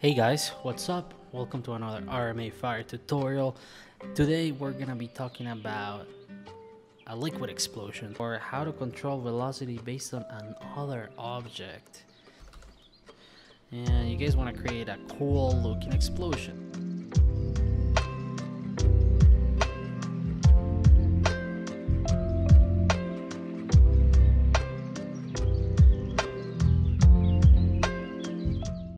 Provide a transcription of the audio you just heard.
Hey guys, what's up? Welcome to another RMA Fire tutorial. Today we're gonna be talking about a liquid explosion, or how to control velocity based on another object. And you guys wanna create a cool looking explosion.